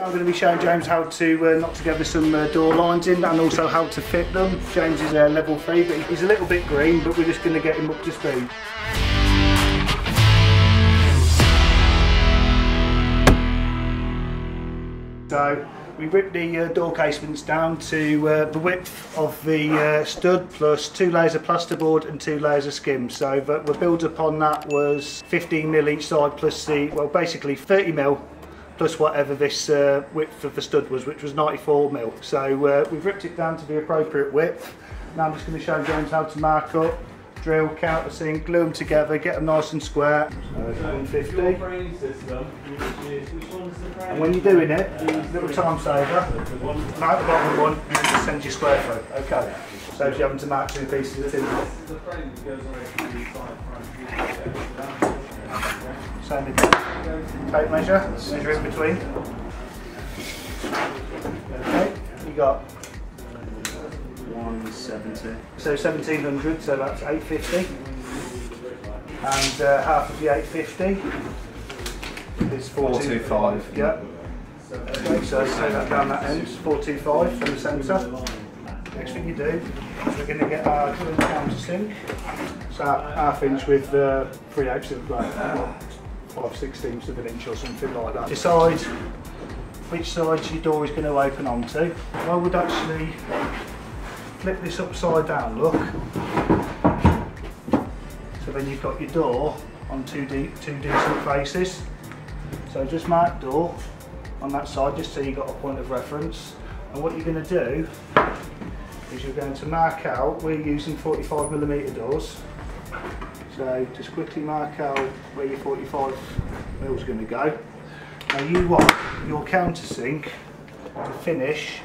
So I'm going to be showing James how to knot together some door lines in, and also how to fit them. James is level 3, but he's a little bit green, but we're just going to get him up to speed. So we ripped the door casements down to the width of the stud, plus 2 layers of plasterboard and 2 layers of skim. So the build upon that was 15mm each side, plus the, well, basically 30mm plus whatever this width of the stud was, which was 94mm. So we've ripped it down to the appropriate width. Now I'm just going to show James how to mark up, drill, countersink, glue them together, get them nice and square. Your frame system, which one's the frame? And when you're doing it, little time saver, mark the bottom one and just send your square through. Okay, so you having to mark 2 pieces of timber. The frame that goes on the side front. Same again. Tape measure in between. Okay, you got 170. So 1700, so that's 850, and half of the 850 is 425. Yeah. Okay, so take that down that end, 425 from the centre. Next thing you do is we're going to get our countersink. So half inch with 3/8 of like 5/16 of an inch or something like that. Decide which side your door is going to open onto. I would actually flip this upside down, look. So then you've got your door on two decent faces. So just mark door on that side, just so you've got a point of reference. And what you're going to do is you're going to mark out, we're using 45mm doors. So just quickly mark out where your 45mm is going to go. Now you want your countersink to finish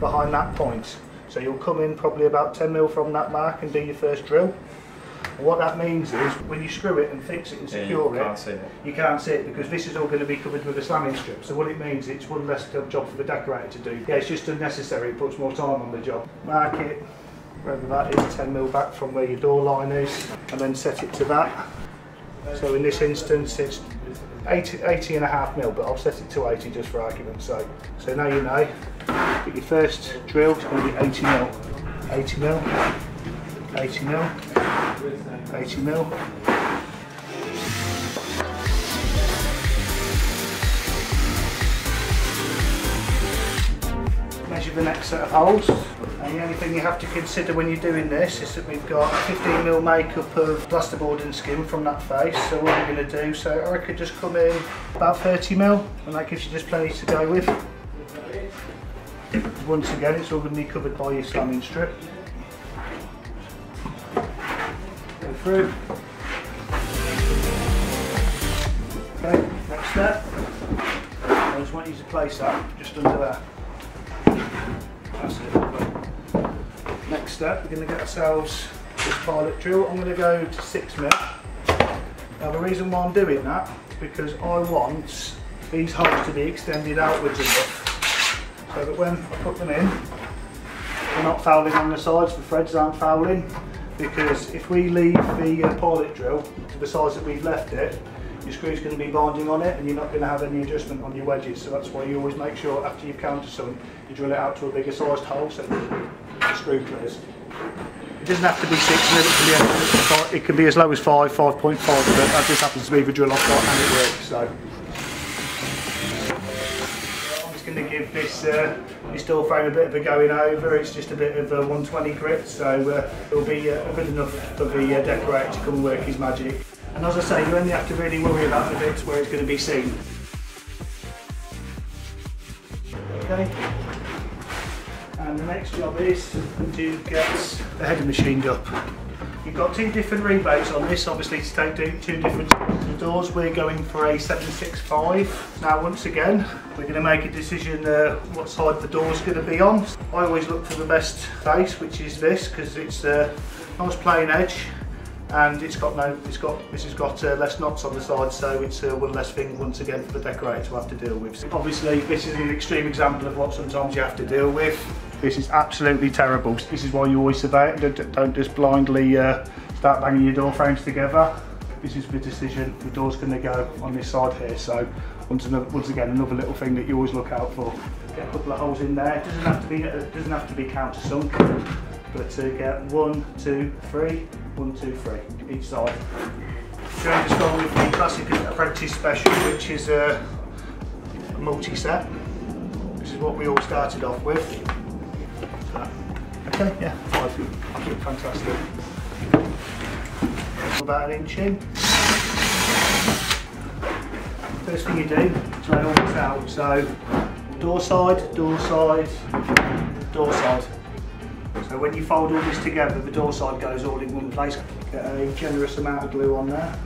behind that point. So you'll come in probably about 10mm from that mark and do your first drill. And what that means is when you screw it and fix it and secure you can't see it, because this is all going to be covered with a slamming strip. So what it means, it's one less job for the decorator to do. Yeah, it's just unnecessary, it puts more time on the job. Mark it, wherever that is, 10mm back from where your door line is, and then set it to that. So in this instance it's 80.5mm, but I'll set it to 80 just for argument's sake. So now you know that your first drill is going to be 80mm, 80mm, 80mm, 80mm. Measure the next set of holes, and the only thing you have to consider when you're doing this is that we've got 15mm makeup of plasterboard and skin from that face. So what we're going to do, so I could just come in about 30mm, and that gives you just plenty to go with. Once again, it's all going to be covered by your slamming strip. Go through. Okay, next step. I just want you to place that just under there. That's it. Next step, we're going to get ourselves this pilot drill. I'm going to go to 6mm. Now the reason why I'm doing that is because I want these holes to be extended outwards enough, so that when I put them in, they're not fouling on the sides, the threads aren't fouling, because if we leave the pilot drill to the size that we've left it, your screw's going to be binding on it and you're not going to have any adjustment on your wedges. So that's why you always make sure after you've countersunk, you drill it out to a bigger sized hole so the screw clears. It doesn't have to be 6mm, it can be as low as 5, 5.5, but that just happens to be the drill I've got and it works. So to give this door frame a bit of a going over. It's just a bit of 120 grit, so it'll be good enough for the decorator to come and work his magic. And as I say, you only have to really worry about the bits where it's going to be seen. Okay, and the next job is to get the header machined up. You've got 2 different rebates on this, obviously, to take 2 different doors. We're going for a 765. Now once again, we're going to make a decision what side the door's going to be on. I always look for the best face, which is this, because it's a nice plain edge, and this has got less knots on the side, so it's one less thing once again for the decorator to have to deal with. Obviously, this is an extreme example of what sometimes you have to deal with. This is absolutely terrible. This is why you always survey it. Don't just blindly start banging your door frames together. This is the decision. The door's going to go on this side here, so Once again, another little thing that you always look out for. Get a couple of holes in there. It doesn't have to be countersunk, but to get 1, 2, 3, 1, 2, 3 each side. So I'm just going with the classic apprentice special, which is a multi-set. This is what we all started off with. So, okay, yeah, I think fantastic. About an inch in. First thing you do, try all this out. So door side, door side, door side. So when you fold all this together, the door side goes all in one place. Get a generous amount of glue on there.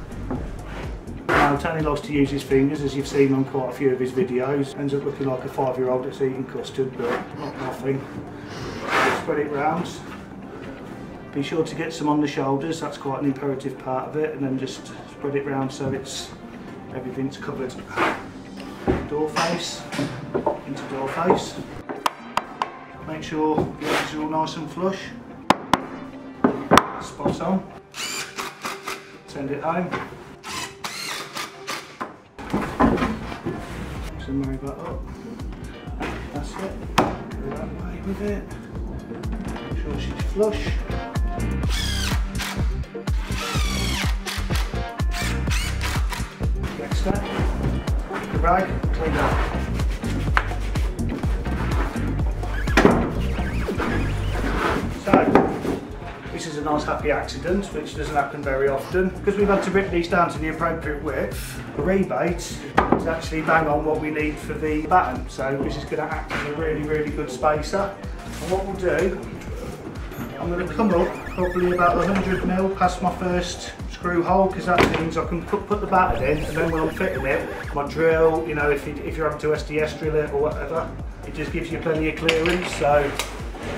Now Tony loves to use his fingers, as you've seen on quite a few of his videos. Ends up looking like a 5-year-old that's eating custard, but not nothing. So spread it round. Be sure to get some on the shoulders, that's quite an imperative part of it, and then just spread it round so it's everything's covered. Door face, into door face. Make sure the edges are all nice and flush. Spot on. Send it home. So move that up. That's it. Go that way with it. Make sure she's flush. Next step. Rag, clean up. This is a nice happy accident, which doesn't happen very often. Because we've had to rip these down to the appropriate width, the rebate is actually bang on what we need for the batten. So this is going to act as a really, really good spacer. And what we'll do, I'm going to come up probably about 100mm past my first screw hole, because that means I can put the batten in, and then when I'm fitting it, my drill, you know, if you're having to SDS drill it or whatever, it just gives you plenty of clearance. So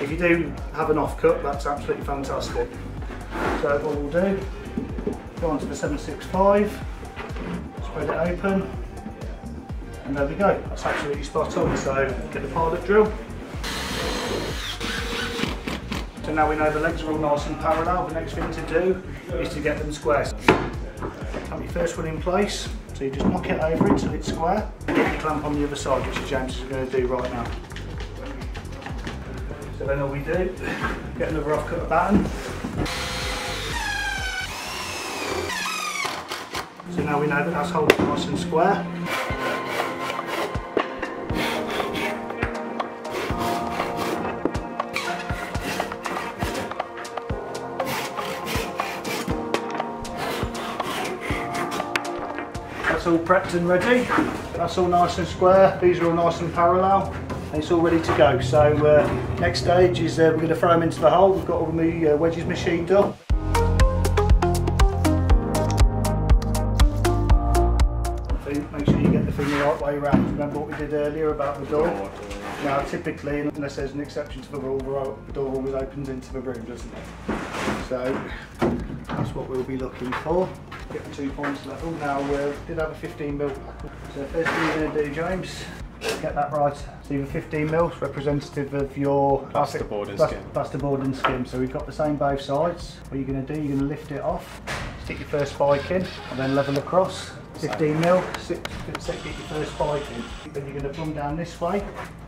if you do have an off cut, that's absolutely fantastic. So what we'll do, go onto the 765, spread it open, and there we go. That's absolutely spot on. So get the pilot drill. So now we know the legs are all nice and parallel. The next thing to do is to get them square. Have your first one in place. So you just knock it over until it's square. And get your clamp on the other side, which James is going to do right now. So then all we do, get another off cut of batten. So now we know that that's holding nice and square. That's all prepped and ready. That's all nice and square. These are all nice and parallel. It's all ready to go. So next stage is we're going to throw them into the hole. We've got all the wedges machined up. Make sure you get the thing the right way around. Remember what we did earlier about the door? Now typically, unless there's an exception to the rule, the door always opens into the room, doesn't it? So that's what we'll be looking for. Get the 2 points level. Now we did have a 15mm. So first thing we're going to do, James, get that right. So even 15mm representative of your plasterboard and skim. Plasterboard and skim. So we've got the same both sides. What you're going to do, you're going to lift it off, stick your first spike in, and then level across. 15mm, get your first spike in. Then you're going to plumb down this way.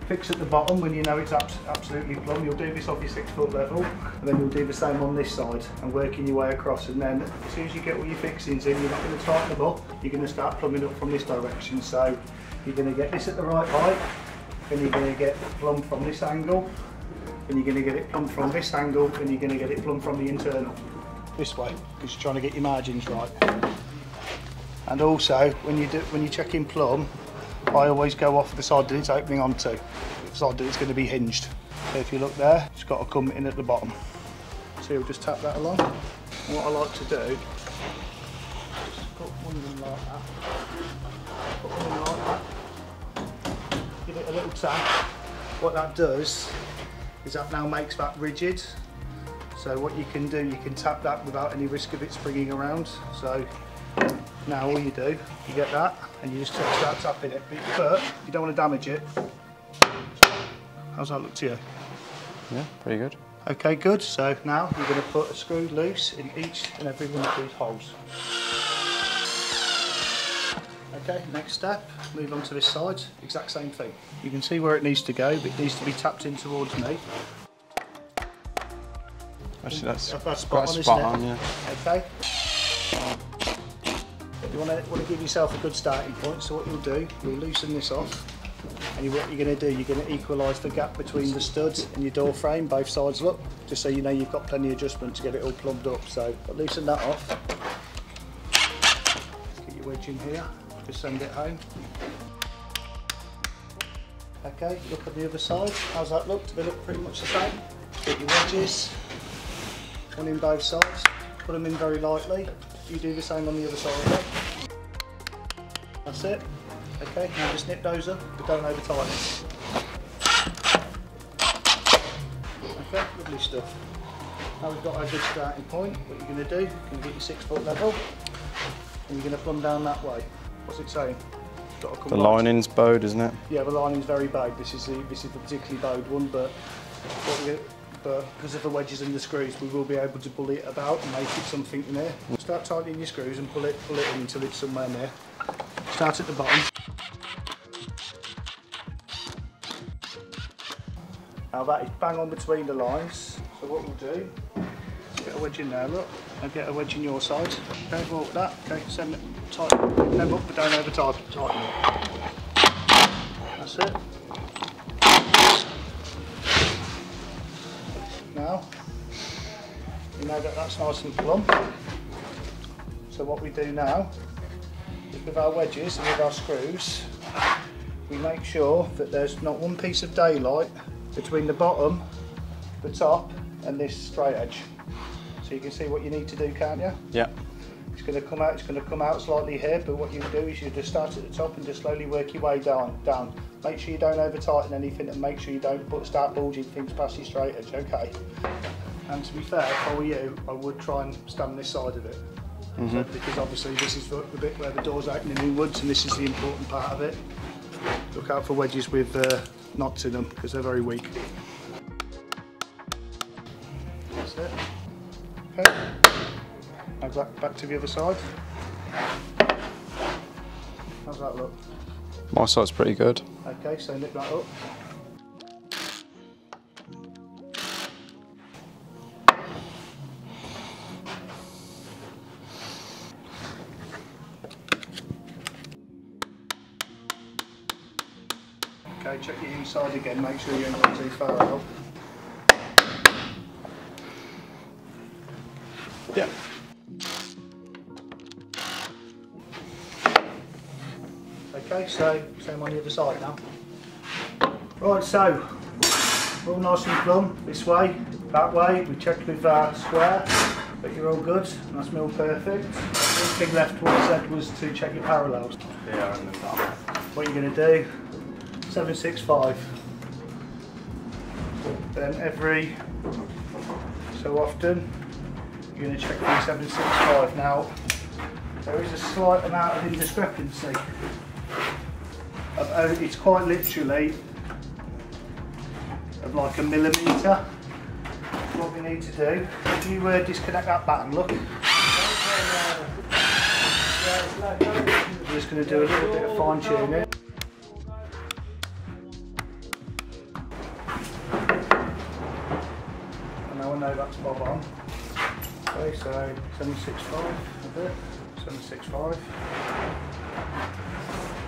Fix at the bottom when you know it's absolutely plumb. You'll do this off your 6 foot level, and then you'll do the same on this side and working your way across. And then as soon as you get all your fixings in, you're not going to tighten them up. You're going to start plumbing up from this direction. So you're going to get this at the right height, then you're going to get plumb from this angle, then you're going to get it plumb from this angle, and you're going to get it plumb from the internal. This way, because you're trying to get your margins right. And also, when you're checking plumb, I always go off the side that it's opening onto, the side that it's going to be hinged. So if you look there, it's got to come in at the bottom. So you'll just tap that along. And what I like to do, just put one of them like that, put one of them like that, give it a little tap. What that does is that now makes that rigid. So what you can do, you can tap that without any risk of it springing around. So now all you do, you get that and you just start tapping it, but you don't want to damage it. How's that look to you? Yeah, pretty good. Okay, good. So now you're going to put a screw loose in each and every one of these holes. Okay, next step, move on to this side, exact same thing. You can see where it needs to go, but it needs to be tapped in towards me. Actually, that's spot on, isn't it? Yeah. Okay. You want to give yourself a good starting point, so what you'll do, you'll loosen this off, and what you're going to do, you're going to equalise the gap between the studs and your door frame, both sides look, just so you know you've got plenty of adjustment to get it all plumbed up. So loosen that off, get your wedge in here, just send it home. Okay, look at the other side, how's that look? Do they look pretty much the same? Get your wedges, one in both sides, put them in very lightly, you do the same on the other side of it. That's it. Okay, now just nip those up, but don't over tighten it. Okay, lovely stuff. Now we've got our good starting point, what you're going to do, you're going to get your 6 foot level, and you're going to plumb down that way. What's it saying? Got to come the lining's bowed, isn't it? Yeah, the lining's very bowed. This is the particularly bowed one, but because of the wedges and the screws, we will be able to pull it about and make it something in there. Start tightening your screws and pull it in until it's somewhere near. Start at the bottom. Now that is bang on between the lines. So what we'll do, get a wedge in there, look, and get a wedge in your side. Okay, well that, okay, send it, tighten them up, but don't over tighten it. That's it. Now, you know that that's nice and plumb. So what we do now, with our wedges and with our screws, we make sure that there's not one piece of daylight between the bottom, the top and this straight edge. So you can see what you need to do, can't you? Yeah. It's going to come out slightly here, but what you do is you just start at the top and just slowly work your way down. Make sure you don't over tighten anything and make sure you don't start bulging things past your straight edge, okay? And to be fair, if I were you, I would try and stand this side of it. Mm-hmm. So, because obviously this is the bit where the door's opening inwards and this is the important part of it. Look out for wedges with knots in them because they're very weak. That's it. Okay. Now back to the other side. How's that look? My side's pretty good. Okay, so nip that up. Okay, check your inside again, make sure you ain't got too far out. Yeah. Okay, so same on the other side now. Right, so we're all nice and plumb, this way, that way, we checked with our square, but you're all good, and that's me all perfect. The big left one said was to check your parallels. Yeah, and what you're going to do, 765. Then every so often you're going to check the 765. Now there is a slight amount of indiscrepancy. It's quite literally of like a millimetre. What we need to do, if you disconnect that button, look. I'm just going to do a little bit of fine tuning. That's bob on. Okay, so 765 a bit, 765.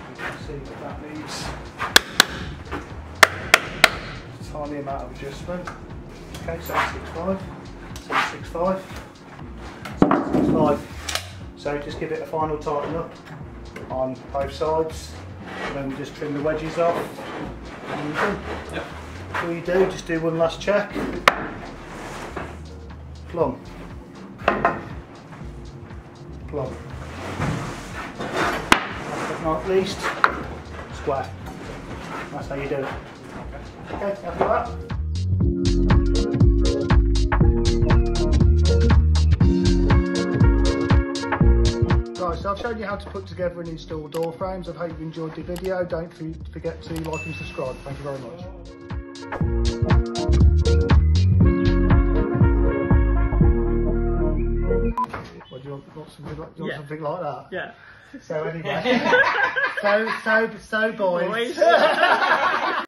You can see what that needs. A tiny amount of adjustment. Okay, 765, 765, 765. So just give it a final tighten up on both sides, and then we just trim the wedges off. And you're done. Yep. Before you do, just do one last check. Plumb. Plumb. Last but not least, square. That's how you do it. Okay, after that. Right, so I've shown you how to put together and install door frames. I hope you've enjoyed the video. Don't forget to like and subscribe. Thank you very much. Something like that? Yeah. So anyway, so boys.